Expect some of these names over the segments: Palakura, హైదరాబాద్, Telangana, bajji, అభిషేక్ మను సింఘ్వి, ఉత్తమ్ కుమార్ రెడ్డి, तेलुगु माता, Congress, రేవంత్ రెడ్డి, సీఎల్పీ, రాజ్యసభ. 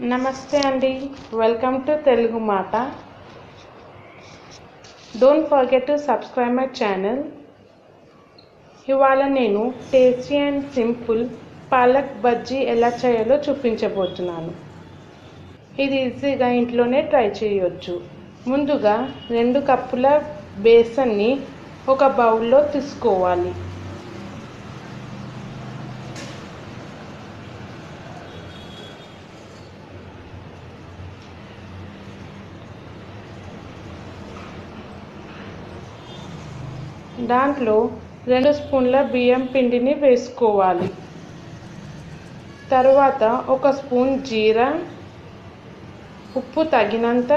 नमस्ते अंडी welcome to तेलुगु माता don't forget to subscribe my channel इवाला नेनु टेस्टी एंड सिंपल पालक बज्जी एला చేయాలో చూపించబోతున్నాను। ఇది ఈజీగా ఇంట్లోనే ట్రై చేయొచ్చు। ముందుగా 2 కప్పుల బేసన్ని ఒక బౌల్ లో తీసుకోవాలి। దాంట్లో 2 స్పూన్ల బియ్యం పిండిని వేసుకోవాలి। తర్వాత 1 స్పూన్ జీరా, ఉప్పు తగినంత,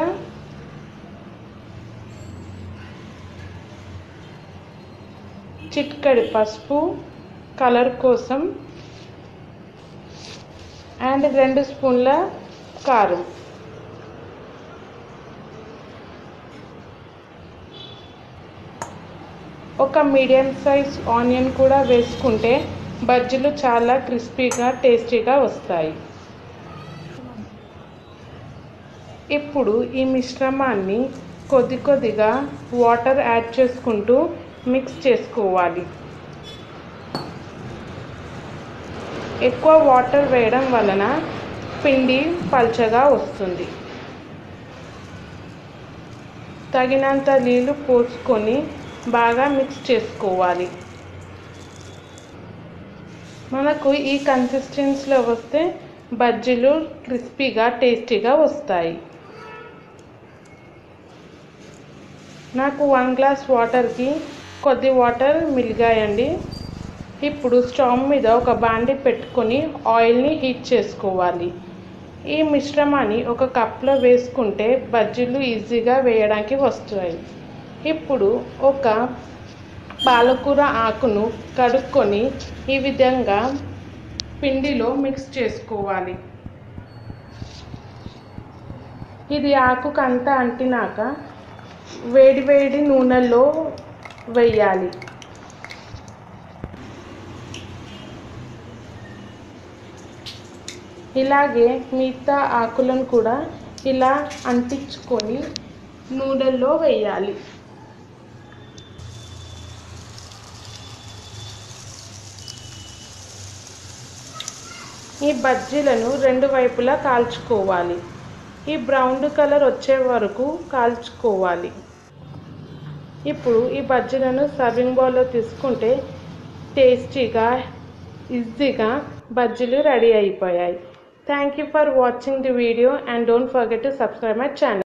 చిటికెడు పసుపు కలర్ కోసం అండ్ 2 స్పూన్ల కారం। ఒక మీడియం సైజ్ ఆనియన్ కూడా వేసుకుంటే బజ్జీలు చాలా క్రిస్పీగా టేస్టీగా వస్తాయి। ఇప్పుడు ఈ మిశ్రమాన్ని కొద్ది కొద్దిగా వాటర్ యాడ్ చేసుకుంటూ మిక్స్ చేసుకోవాలి। ఎక్కువ వాటర్ వేయడం వలన పిండి పల్చగా వస్తుంది। తగినంత నీళ్లు పోసుకొని బాగా మిక్స్ చేసుకోవాలి। మనకు ఈ కన్సిస్టెన్సీలో వస్తే బజ్జీలు క్రిస్పీగా టేస్టీగా వస్తాయి। నాకు 1 గ్లాస్ వాటర్కి కొద్ది వాటర్ మిగిలాయండి। ఇప్పుడు స్టవ్ మీద ఒక బాండి పెట్టుకొని ఆయిల్ని హీట్ చేసుకోవాలి। ఈ మిశ్రమాన్ని ఒక కప్లో వేసుకుంటే బజ్జీలు ఈజీగా వేయడానికి వస్తాయి। ఇప్పుడు ఒక పాలకూర ఆకును కడుక్కొని ఈ విధంగా పిండిలో మిక్స్ చేసుకోవాలి। ఇది ఆకుకంతా అంటినాక వేడివేడి నూనెలో వేయాలి। ఇలాగే మిగతా ఆకులను కూడా ఇలా అంటించుకొని నూనెలో వేయాలి। ఈ బజ్జీలను 2 వైపులా కాల్చుకోవాలి। ఈ బ్రౌన్ కలర్ వచ్చే వరకు కాల్చుకోవాలి। ఇప్పుడు ఈ బజ్జీలను సర్వింగ్ బౌల్లో తీసుకుంటే టేస్టీగా ఈజీగా బజ్జీలు రెడీ అయిపోయాయి। Thank you for watching the video and don't forget to subscribe my channel.